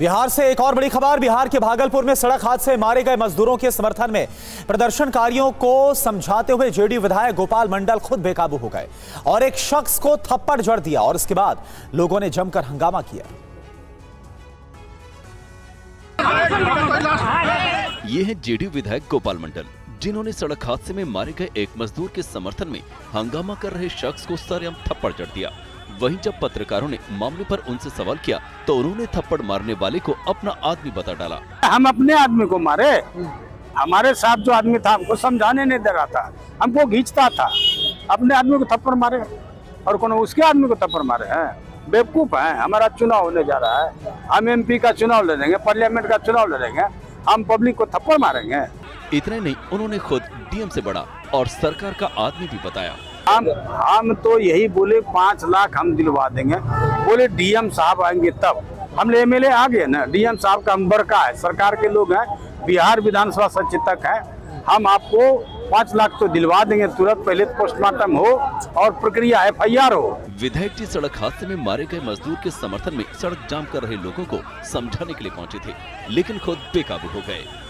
बिहार से एक और बड़ी खबर। बिहार के भागलपुर में सड़क हादसे में मारे गए मजदूरों के समर्थन में प्रदर्शनकारियों को समझाते हुए जेडीयू विधायक गोपाल मंडल खुद बेकाबू हो गए और एक शख्स को थप्पड़ जड़ दिया और इसके बाद लोगों ने जमकर हंगामा किया। ये है जेडीयू विधायक गोपाल मंडल, जिन्होंने सड़क हादसे में मारे गए एक मजदूर के समर्थन में हंगामा कर रहे शख्स को सरेआम थप्पड़ जड़ दिया। वहीं जब पत्रकारों ने मामले पर उनसे सवाल किया तो उन्होंने थप्पड़ मारने वाले को अपना आदमी बता डाला। हम अपने आदमी को मारे, हमारे साथ जो आदमी था हमको समझाने नहीं दे रहा था, हमको घींचता था। अपने आदमी को थप्पड़ मारे और कौन उसके आदमी को थप्पड़ मारे हैं, बेवकूफ हैं। हमारा चुनाव होने जा रहा है, हम MP का चुनाव लड़ेंगे, पार्लियामेंट का चुनाव लड़ेंगे, हम पब्लिक को थप्पड़ मारेंगे। इतने नहीं, उन्होंने खुद DM से बड़ा और सरकार का आदमी भी बताया। हम तो यही बोले 5 लाख हम दिलवा देंगे। बोले DM साहब आएंगे तब। हमने MLA आ गए ना, DM साहब का हम बड़का है, सरकार के लोग हैं, बिहार विधानसभा सचेतक है। हम आपको 5 लाख तो दिलवा देंगे तुरंत, पहले पोस्टमार्टम हो और प्रक्रिया FIR हो। विधायक जी सड़क हादसे में मारे गए मजदूर के समर्थन में सड़क जाम कर रहे लोगों को समझाने के लिए पहुँचे थे, लेकिन खुद बेकाबू हो गए।